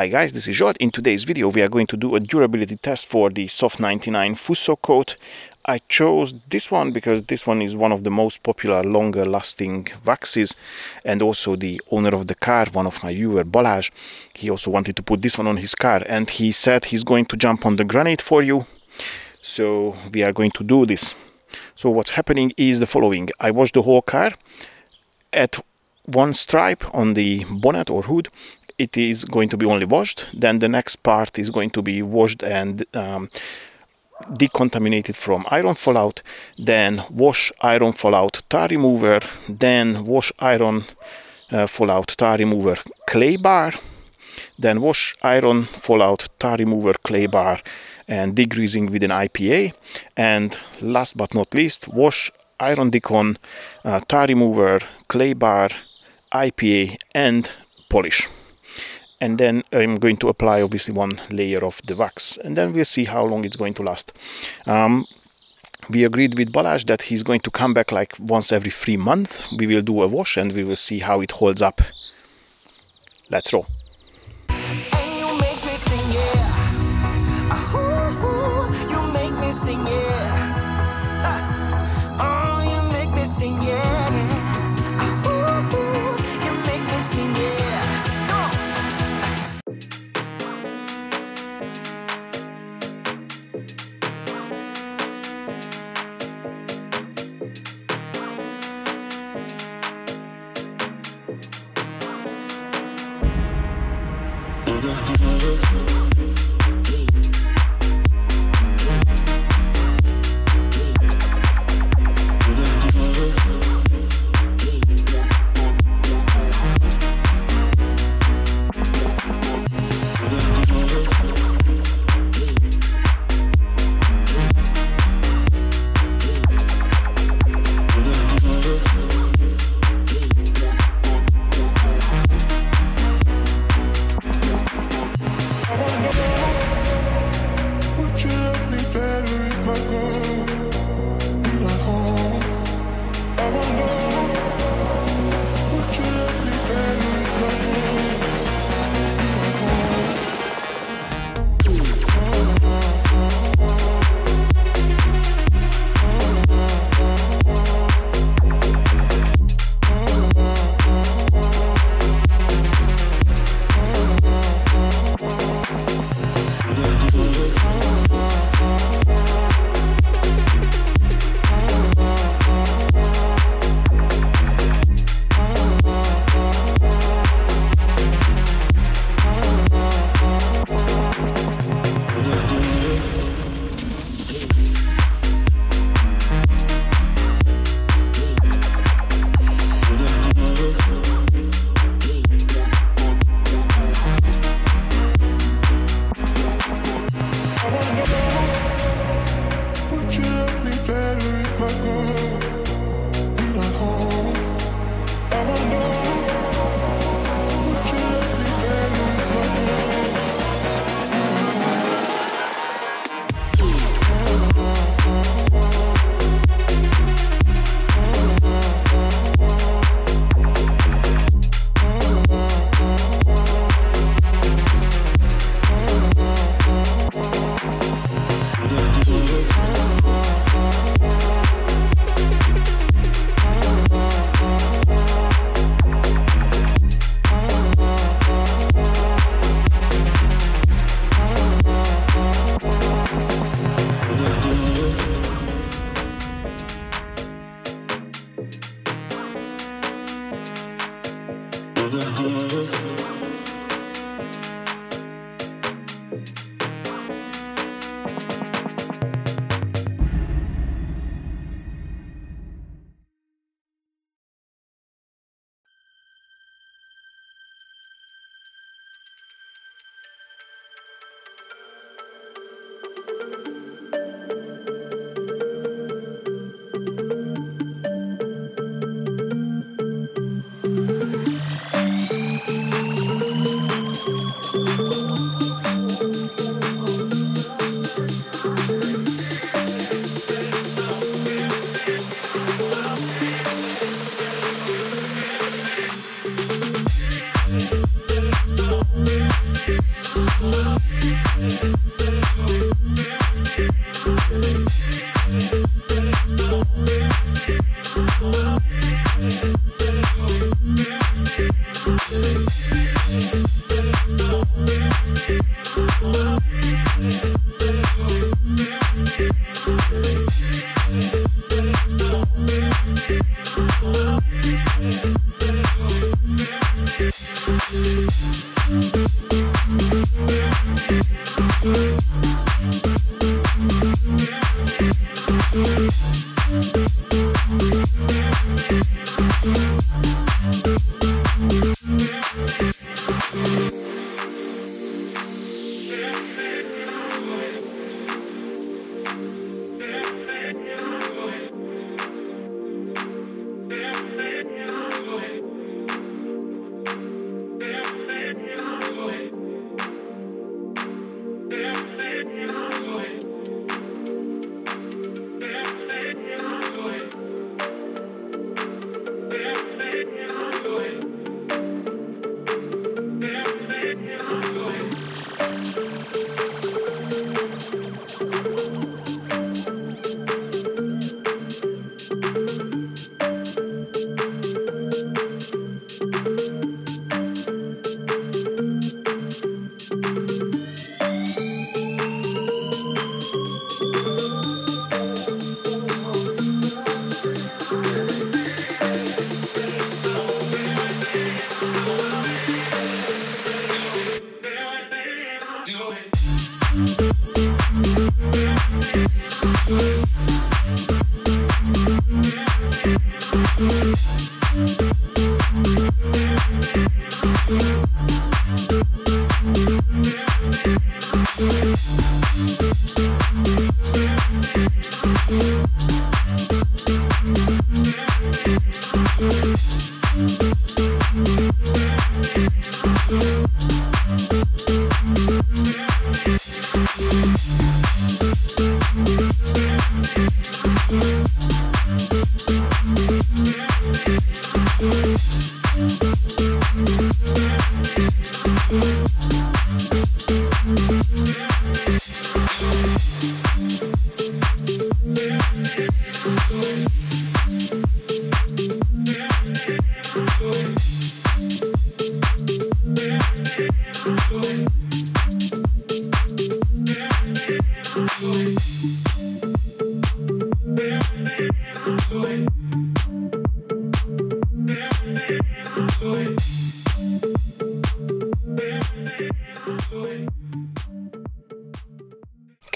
Hi guys, this is Zsolt. In today's video we are going to do a durability test for the Soft 99 Fusso Coat. I chose this one because this one is one of the most popular longer lasting waxes, and also the owner of the car, one of my viewer, Balázs, he also wanted to put this one on his car and he said he's going to jump on the granite for you. So we are going to do this. So what's happening is the following. I washed the whole car. At one stripe on the bonnet or hood it is going to be only washed, then the next part is going to be washed and decontaminated from iron fallout, then wash iron fallout tar remover, then wash iron fallout tar remover clay bar, then wash iron fallout tar remover clay bar and degreasing with an IPA, and last but not least wash iron decon tar remover clay bar IPA and polish. And then I'm going to apply obviously one layer of the wax, and then we'll see how long it's going to last. We agreed with Balázs that he's going to come back like once every 3 months. We will do a wash and we will see how it holds up. Let's roll.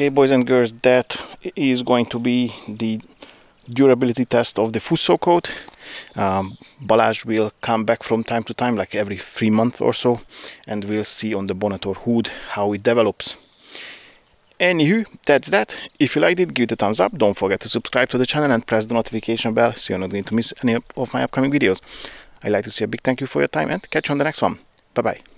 Okay, boys and girls, that is going to be the durability test of the Fusso Coat. Balázs will come back from time to time, like every 3 months or so, and we'll see on the bonnet or hood how it develops. Anywho, that's that. If you liked it, give it a thumbs up. Don't forget to subscribe to the channel and press the notification bell so you're not going to miss any of my upcoming videos. I'd like to say a big thank you for your time and catch you on the next one. Bye bye.